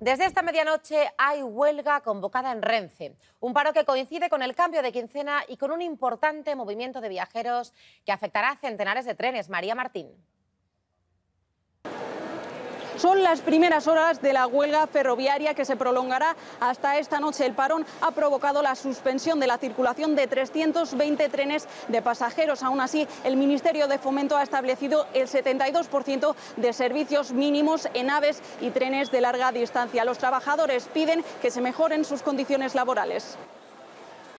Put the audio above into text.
Desde esta medianoche hay huelga convocada en Renfe, un paro que coincide con el cambio de quincena y con un importante movimiento de viajeros que afectará a centenares de trenes. María Martín. Son las primeras horas de la huelga ferroviaria que se prolongará hasta esta noche. El parón ha provocado la suspensión de la circulación de 320 trenes de pasajeros. Aún así, el Ministerio de Fomento ha establecido el 72% de servicios mínimos en AVEs y trenes de larga distancia. Los trabajadores piden que se mejoren sus condiciones laborales.